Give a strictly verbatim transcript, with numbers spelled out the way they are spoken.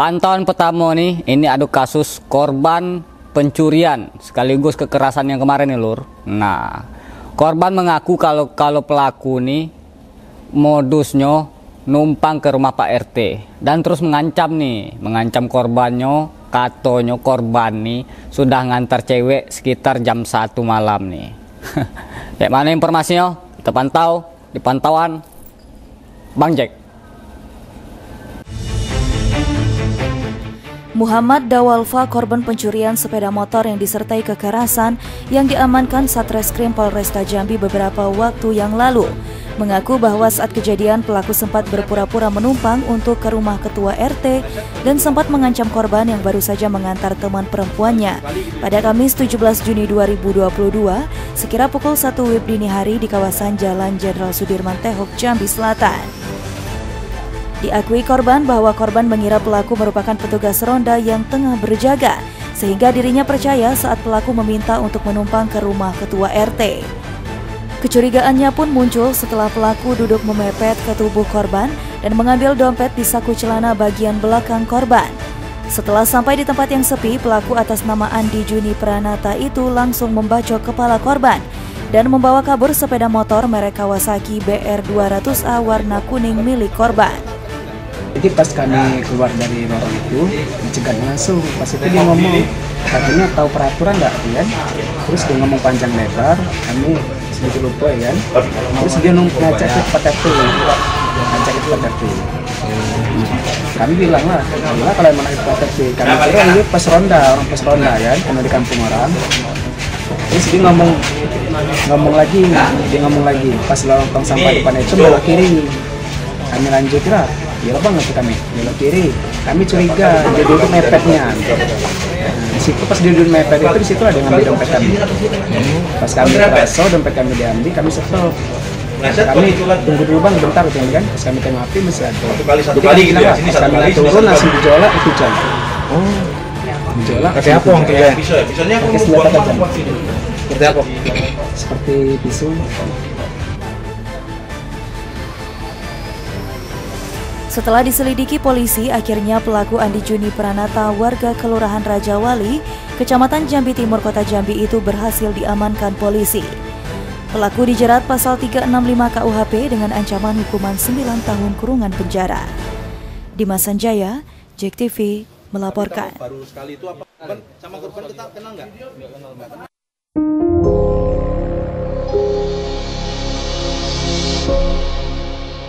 Pantauan pertama nih, ini ada kasus korban pencurian sekaligus kekerasan yang kemarin nih lur. Nah, korban mengaku kalau kalau pelaku nih modusnya numpang ke rumah Pak R T dan terus mengancam nih, mengancam korbannya, katonyo korban nih sudah ngantar cewek sekitar jam satu malam nih. Ya, mana informasinya? Kita pantau di pantauan Bang Jack. Muhammad Dawalfa, korban pencurian sepeda motor yang disertai kekerasan yang diamankan Satreskrim Polresta Jambi beberapa waktu yang lalu, mengaku bahwa saat kejadian pelaku sempat berpura-pura menumpang untuk ke rumah ketua R T dan sempat mengancam korban yang baru saja mengantar teman perempuannya. Pada Kamis tujuh belas Juni dua ribu dua puluh dua, sekira pukul satu W I B dini hari di kawasan Jalan Jenderal Sudirman Tehok, Jambi Selatan. Diakui korban bahwa korban mengira pelaku merupakan petugas ronda yang tengah berjaga, sehingga dirinya percaya saat pelaku meminta untuk menumpang ke rumah ketua R T. Kecurigaannya pun muncul setelah pelaku duduk memepet ke tubuh korban dan mengambil dompet di saku celana bagian belakang korban. Setelah sampai di tempat yang sepi, pelaku atas nama Andi Juni Pranata itu langsung membacok kepala korban dan membawa kabur sepeda motor merek Kawasaki B R dua ratus A warna kuning milik korban. Jadi pas kami keluar dari lorong itu, dicegat langsung. Pas itu dia ngomong, katanya tahu peraturan nggak, kan? Terus dia ngomong panjang lebar, kami sedikit lupa, kan? Terus dia ngajak ke P T P, ngajak ke P T P. Kami bilang lah, bilang kalau emang ke P T P, kami kira ini pas ronda, orang pas ronda, kan? Karena di kampung orang. Terus dia ngomong, ngomong lagi, dia ngomong lagi. Pas lorong sampah depan itu belok kiri, kami lanjut lah. Belok banget kami, belok kiri. Kami curiga, dia duduk mepetnya. Nah, di situ pas dia duduk mepet itu, di situ ada yang ngambil dompet kami. Pas kami terasa, dompet kami diambil, kami stop. Kami tunggu dulu bang, bentar, kan? Pas kami tengok api masih ada. Jadi kami kenapa? Pas kami turun, langsung dijolak, itu jam. Oh, dijolak. Pakai apa waktu itu ya? Pakai senjata tajam. Seperti apa? Seperti pisau. Setelah diselidiki polisi, akhirnya pelaku Andi Juni Pranata, warga Kelurahan Raja Wali, Kecamatan Jambi Timur, Kota Jambi itu berhasil diamankan polisi. Pelaku dijerat pasal tiga enam lima K U H P dengan ancaman hukuman sembilan tahun kurungan penjara. Dimas Sanjaya, Jek T V melaporkan.